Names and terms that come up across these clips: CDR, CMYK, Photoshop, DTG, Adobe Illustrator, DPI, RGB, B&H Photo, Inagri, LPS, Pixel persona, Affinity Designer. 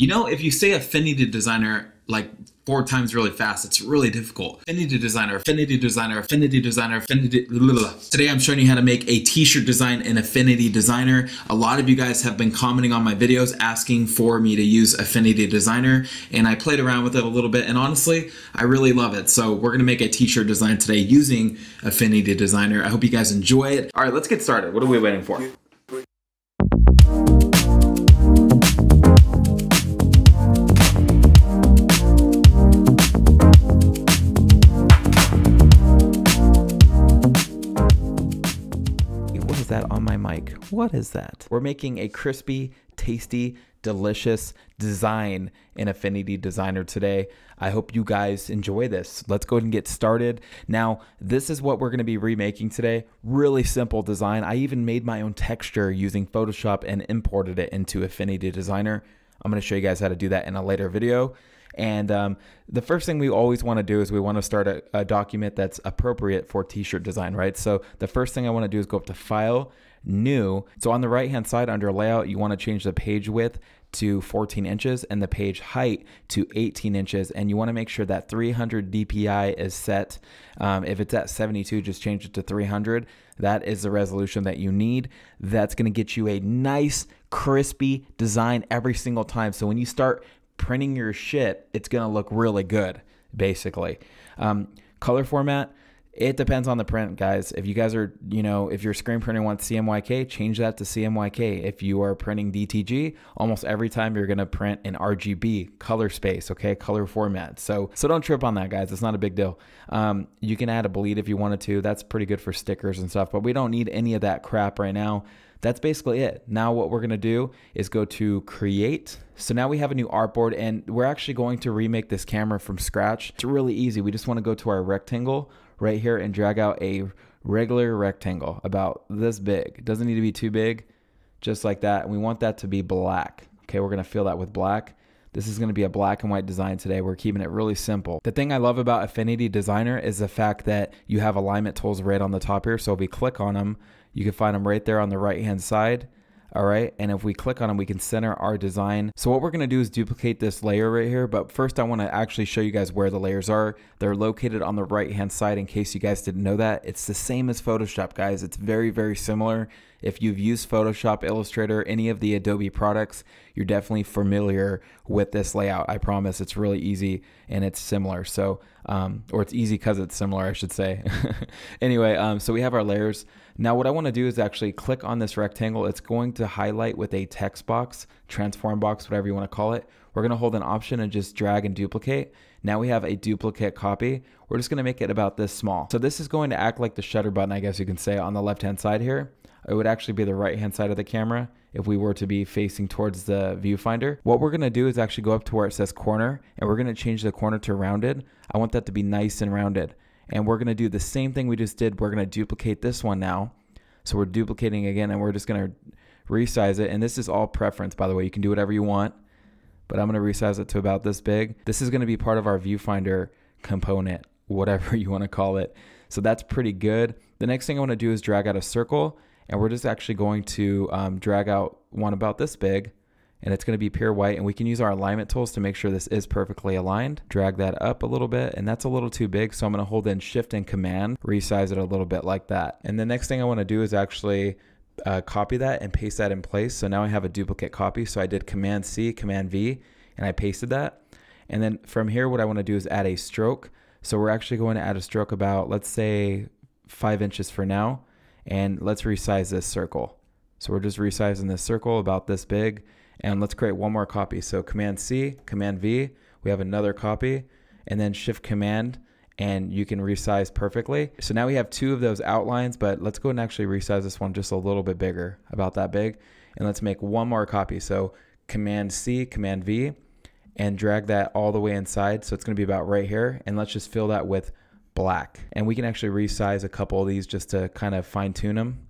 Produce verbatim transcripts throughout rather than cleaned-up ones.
You know, if you say Affinity Designer like four times really fast, it's really difficult. Affinity Designer, Affinity Designer, Affinity Designer, Affinity... Blah, blah, blah. Today I'm showing you how to make a t-shirt design in Affinity Designer. A lot of you guys have been commenting on my videos asking for me to use Affinity Designer, and I played around with it a little bit, and honestly, I really love it. So we're gonna make a t-shirt design today using Affinity Designer. I hope you guys enjoy it. All right, let's get started. What are we waiting for? What is that? We're making a crispy, tasty, delicious design in Affinity Designer today. I hope you guys enjoy this. Let's go ahead and get started. Now, this is what we're going to be remaking today. Really simple design. I even made my own texture using Photoshop and imported it into Affinity Designer. I'm going to show you guys how to do that in a later video. And um, the first thing we always want to do is we want to start a, a document that's appropriate for t-shirt design, right? So the first thing I want to do is go up to File, New. So on the right hand side under Layout, you want to change the page width to fourteen inches and the page height to eighteen inches. And you want to make sure that three hundred D P I is set. Um, if it's at seventy-two, just change it to three hundred. That is the resolution that you need. That's going to get you a nice, crispy design every single time. So when you start printing your shit, it's going to look really good, basically. Um, color format, it depends on the print, guys. If you guys are, you know, if your screen printer wants C M Y K, change that to C M Y K. If you are printing D T G, almost every time you're going to print an R G B color space, okay, color format. So, so don't trip on that, guys. It's not a big deal. Um, you can add a bleed if you wanted to. That's pretty good for stickers and stuff, but we don't need any of that crap right now. That's basically it. Now what we're gonna do is go to Create. So now we have a new artboard, and we're actually going to remake this camera from scratch. It's really easy. We just wanna go to our rectangle right here and drag out a regular rectangle about this big. It doesn't need to be too big, just like that. And we want that to be black. Okay, we're gonna fill that with black. This is gonna be a black and white design today. We're keeping it really simple. The thing I love about Affinity Designer is the fact that you have alignment tools right on the top here. So if we click on them, you can find them right there on the right-hand side. All right, and if we click on them, we can center our design. So what we're gonna do is duplicate this layer right here, but first I wanna actually show you guys where the layers are. They're located on the right-hand side in case you guys didn't know that. It's the same as Photoshop, guys. It's very, very similar. If you've used Photoshop, Illustrator, any of the Adobe products, you're definitely familiar with this layout. I promise it's really easy and it's similar. So, um, or it's easy because it's similar, I should say. Anyway, um, so we have our layers. Now what I wanna do is actually click on this rectangle. It's going to highlight with a text box, transform box, whatever you wanna call it. We're gonna hold an option and just drag and duplicate. Now we have a duplicate copy. We're just gonna make it about this small. So this is going to act like the shutter button, I guess you can say, on the left-hand side here. It would actually be the right-hand side of the camera if we were to be facing towards the viewfinder. What we're gonna do is actually go up to where it says corner, and we're gonna change the corner to rounded. I want that to be nice and rounded. And we're gonna do the same thing we just did. We're gonna duplicate this one now. So we're duplicating again, and we're just gonna resize it. And this is all preference, by the way. You can do whatever you want, but I'm gonna resize it to about this big. This is gonna be part of our viewfinder component, whatever you wanna call it. So that's pretty good. The next thing I wanna do is drag out a circle, and we're just actually going to um, drag out one about this big, and it's gonna be pure white, and we can use our alignment tools to make sure this is perfectly aligned. Drag that up a little bit, and that's a little too big, so I'm gonna hold in Shift and Command, resize it a little bit like that. And the next thing I wanna do is actually uh, copy that and paste that in place. So now I have a duplicate copy, so I did Command C, Command V, and I pasted that. And then from here, what I wanna do is add a stroke. So we're actually going to add a stroke about, let's say, five inches for now. And let's resize this circle. So we're just resizing this circle about this big, and let's create one more copy. So Command C, Command V, we have another copy, and then Shift Command, and you can resize perfectly. So now we have two of those outlines, but let's go and actually resize this one just a little bit bigger, about that big, and let's make one more copy. So Command C, Command V, and drag that all the way inside. So it's gonna be about right here, and let's just fill that with black. And we can actually resize a couple of these just to kind of fine tune them,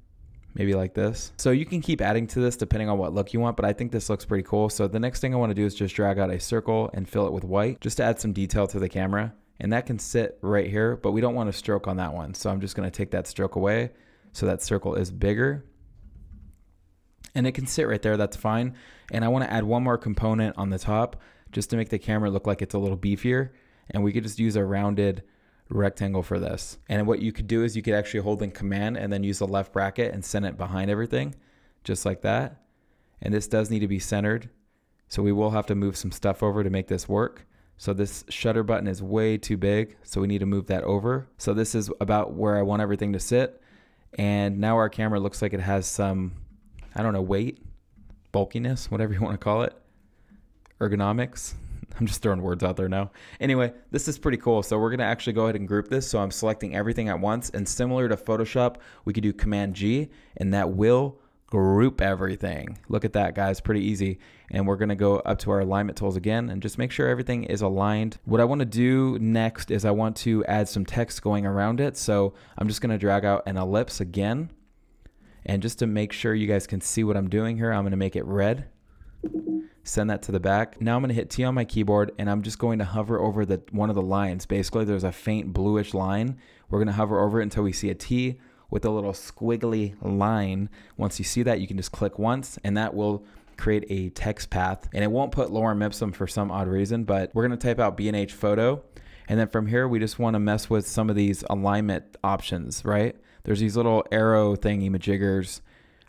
maybe like this. So you can keep adding to this depending on what look you want, but I think this looks pretty cool. So the next thing I wanna do is just drag out a circle and fill it with white, just to add some detail to the camera. And that can sit right here, but we don't want a stroke on that one. So I'm just gonna take that stroke away so that circle is bigger. And it can sit right there, that's fine. And I want to add one more component on the top just to make the camera look like it's a little beefier. And we could just use a rounded rectangle for this. And what you could do is you could actually hold in command and then use the left bracket and send it behind everything, just like that. And this does need to be centered. So we will have to move some stuff over to make this work. So this shutter button is way too big, so we need to move that over. So this is about where I want everything to sit. And now our camera looks like it has some, I don't know, weight, bulkiness, whatever you want to call it, ergonomics. I'm just throwing words out there now. Anyway, this is pretty cool. So we're gonna actually go ahead and group this. So I'm selecting everything at once, and similar to Photoshop, we could do Command G and that will group everything. Look at that, guys, pretty easy. And we're gonna go up to our alignment tools again and just make sure everything is aligned. What I wanna do next is I want to add some text going around it. So I'm just gonna drag out an ellipse again. And just to make sure you guys can see what I'm doing here, I'm gonna make it red. Send that to the back. Now I'm gonna hit T on my keyboard and I'm just going to hover over the one of the lines. Basically, there's a faint bluish line. We're gonna hover over it until we see a T with a little squiggly line. Once you see that, you can just click once and that will create a text path. And it won't put lorem ipsum for some odd reason, but we're gonna type out B and H Photo. And then from here, we just wanna mess with some of these alignment options, right? There's these little arrow thingy majiggers.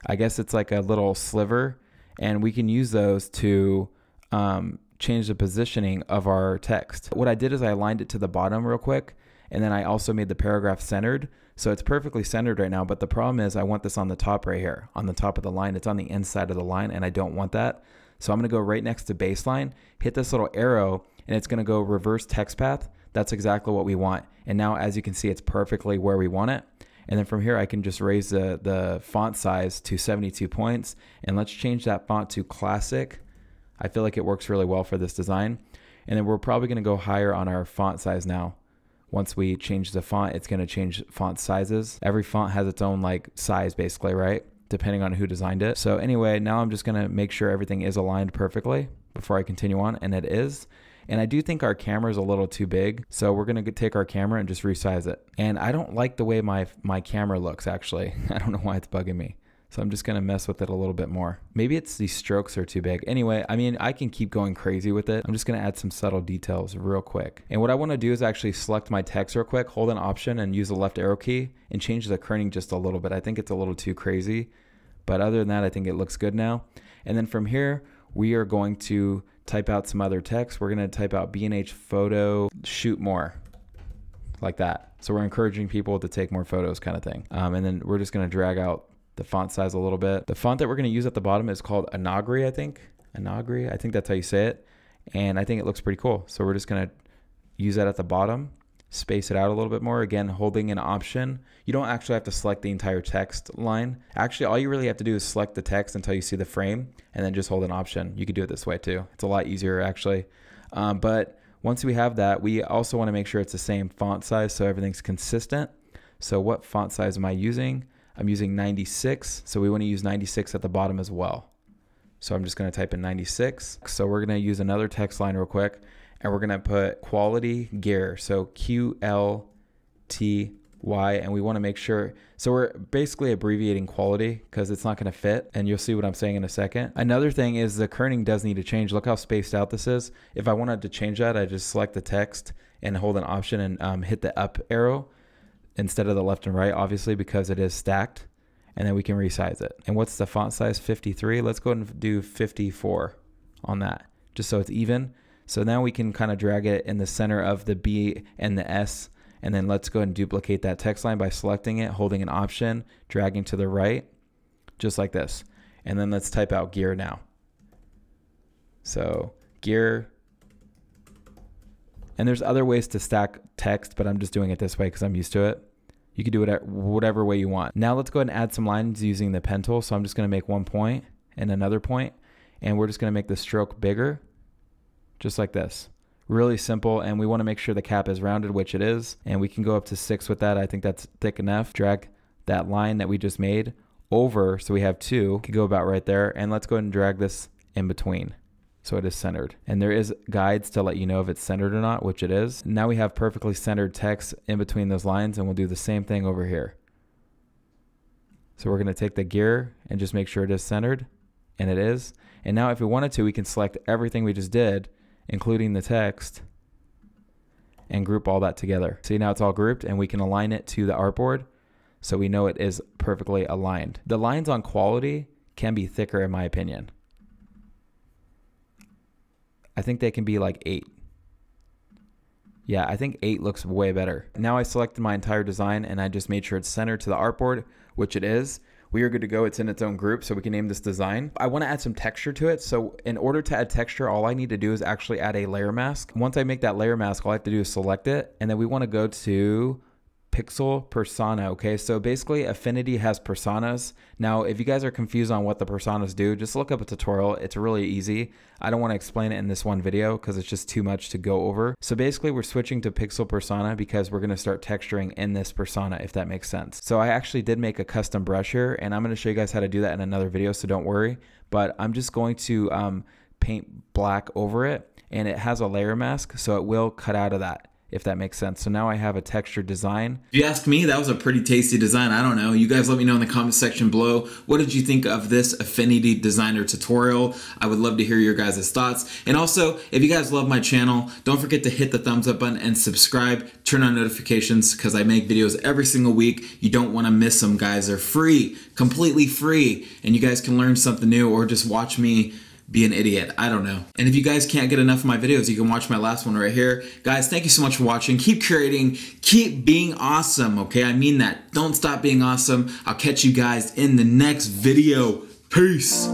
I guess it's like a little sliver, and we can use those to um, change the positioning of our text. What I did is I aligned it to the bottom real quick, and then I also made the paragraph centered. So it's perfectly centered right now, but the problem is I want this on the top right here, on the top of the line. It's on the inside of the line, and I don't want that. So I'm gonna go right next to baseline, hit this little arrow, and it's gonna go reverse text path. That's exactly what we want. And now, as you can see, it's perfectly where we want it. And then from here, I can just raise the, the font size to seventy-two points. And let's change that font to classic. I feel like it works really well for this design. And then we're probably gonna go higher on our font size now. Once we change the font, it's gonna change font sizes. Every font has its own like size basically, right? Depending on who designed it. So anyway, now I'm just gonna make sure everything is aligned perfectly before I continue on, and it is. And I do think our camera is a little too big. So we're gonna take our camera and just resize it. And I don't like the way my, my camera looks actually. I don't know why it's bugging me. So I'm just gonna mess with it a little bit more. Maybe it's these strokes are too big. Anyway, I mean, I can keep going crazy with it. I'm just gonna add some subtle details real quick. And what I wanna do is actually select my text real quick, hold an option and use the left arrow key and change the kerning just a little bit. I think it's a little too crazy. But other than that, I think it looks good now. And then from here, we are going to type out some other text. We're gonna type out B and H Photo, shoot more, like that. So we're encouraging people to take more photos kind of thing. Um, and then we're just gonna drag out the font size a little bit. The font that we're gonna use at the bottom is called Inagri, I think. Inagri, I think that's how you say it. And I think it looks pretty cool. So we're just gonna use that at the bottom, space it out a little bit more. Again, holding an option. You don't actually have to select the entire text line. Actually, all you really have to do is select the text until you see the frame and then just hold an option. You could do it this way too. It's a lot easier actually. Um, but once we have that, we also wanna make sure it's the same font size so everything's consistent. So what font size am I using? I'm using ninety-six. So we wanna use ninety-six at the bottom as well. So I'm just gonna type in ninety-six. So we're gonna use another text line real quick. And we're gonna put quality gear, so Q L T Y, and we wanna make sure, so we're basically abbreviating quality because it's not gonna fit, and you'll see what I'm saying in a second. Another thing is the kerning does need to change. Look how spaced out this is. If I wanted to change that, I just select the text and hold an option and um, hit the up arrow instead of the left and right, obviously, because it is stacked, and then we can resize it. And what's the font size? fifty-three. Let's go ahead and do fifty-four on that, just so it's even. So now we can kind of drag it in the center of the B and the S, and then let's go ahead and duplicate that text line by selecting it, holding an option, dragging to the right, just like this. And then let's type out gear now. So gear, and there's other ways to stack text, but I'm just doing it this way because I'm used to it. You can do it whatever way you want. Now let's go ahead and add some lines using the pen tool. So I'm just gonna make one point and another point, and we're just gonna make the stroke bigger. Just like this, really simple. And we wanna make sure the cap is rounded, which it is. And we can go up to six with that. I think that's thick enough. Drag that line that we just made over, so we have two, could go about right there. And let's go ahead and drag this in between, so it is centered. And there is guides to let you know if it's centered or not, which it is. Now we have perfectly centered text in between those lines, and we'll do the same thing over here. So we're gonna take the gear and just make sure it is centered, and it is. And now if we wanted to, we can select everything we just did, including the text, and group all that together. See, now it's all grouped and we can align it to the artboard so we know it is perfectly aligned. The lines on quality can be thicker in my opinion. I think they can be like eight. Yeah, I think eight looks way better. Now I selected my entire design and I just made sure it's centered to the artboard, which it is. We are good to go. It's in its own group, so we can name this design. I want to add some texture to it. So in order to add texture, all I need to do is actually add a layer mask. Once I make that layer mask, all I have to do is select it. And then we want to go to Pixel persona. Okay, so basically Affinity has personas. Now, if you guys are confused on what the personas do, just look up a tutorial. It's really easy. I don't want to explain it in this one video because it's just too much to go over. So basically we're switching to Pixel persona because we're going to start texturing in this persona, if that makes sense. So I actually did make a custom brush here and I'm going to show you guys how to do that in another video, so don't worry, but I'm just going to um, paint black over it, and it has a layer mask, so it will cut out of that, if that makes sense. So now I have a textured design. If you ask me, that was a pretty tasty design. I don't know. You guys let me know in the comment section below. What did you think of this Affinity Designer tutorial? I would love to hear your guys' thoughts. And also, if you guys love my channel, don't forget to hit the thumbs up button and subscribe. Turn on notifications because I make videos every single week. You don't want to miss them, guys. They're free, completely free. And you guys can learn something new or just watch me be an idiot. I don't know. And if you guys can't get enough of my videos, you can watch my last one right here. Guys, thank you so much for watching. Keep creating. Keep being awesome, okay? I mean that. Don't stop being awesome. I'll catch you guys in the next video. Peace.